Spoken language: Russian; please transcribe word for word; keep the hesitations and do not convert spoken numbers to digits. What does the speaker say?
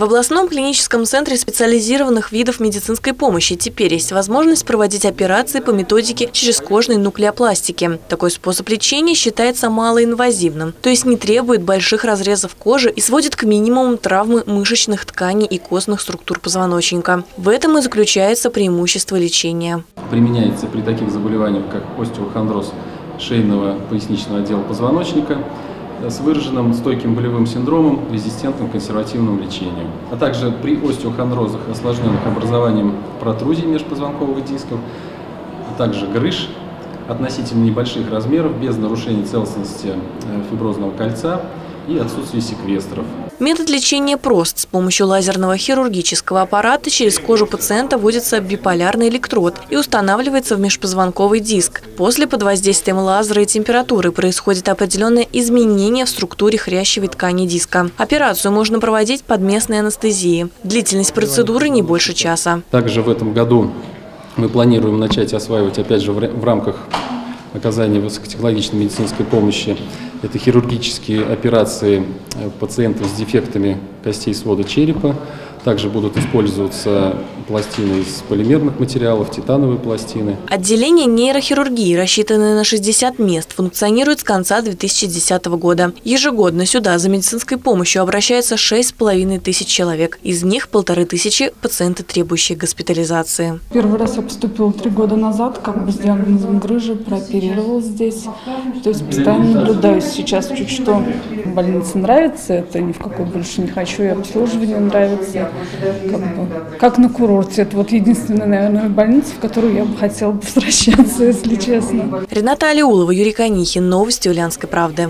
В областном клиническом центре специализированных видов медицинской помощи теперь есть возможность проводить операции по методике чрескожной нуклеопластики. Такой способ лечения считается малоинвазивным, то есть не требует больших разрезов кожи и сводит к минимуму травмы мышечных тканей и костных структур позвоночника. В этом и заключается преимущество лечения. Применяется при таких заболеваниях, как остеохондроз шейного поясничного отдела позвоночника, с выраженным стойким болевым синдромом, резистентным к консервативному лечению. А также при остеохондрозах, осложненных образованием протрузий межпозвонковых дисков, а также грыж относительно небольших размеров, без нарушений целостности фиброзного кольца и отсутствия секвестров. Метод лечения прост. С помощью лазерного хирургического аппарата через кожу пациента вводится биполярный электрод и устанавливается в межпозвонковый диск. После под воздействием лазера и температуры происходит определенное изменение в структуре хрящевой ткани диска. Операцию можно проводить под местной анестезией. Длительность процедуры не больше часа. Также в этом году мы планируем начать осваивать, опять же, в рамках оказания высокотехнологичной медицинской помощи. Это хирургические операции пациентов с дефектами костей свода черепа. Также будут использоваться пластины из полимерных материалов, титановые пластины. Отделение нейрохирургии, рассчитанное на шестьдесят мест, функционирует с конца две тысячи десятого года. Ежегодно сюда за медицинской помощью обращается шесть с половиной тысяч человек. Из них полторы тысячи – пациенты, требующие госпитализации. Первый раз я поступила три года назад, как бы с диагнозом грыжи, прооперировалась здесь. То есть постоянно наблюдаюсь сейчас, чуть что больница нравится, это ни в какой больше не хочу, и обслуживание нравится. Как бы, как на курорте. Это вот единственная, наверное, больница, в которую я бы хотела возвращаться, если честно. Ренат Алиулов, Юрий Конишин. Новости Ульянской правды.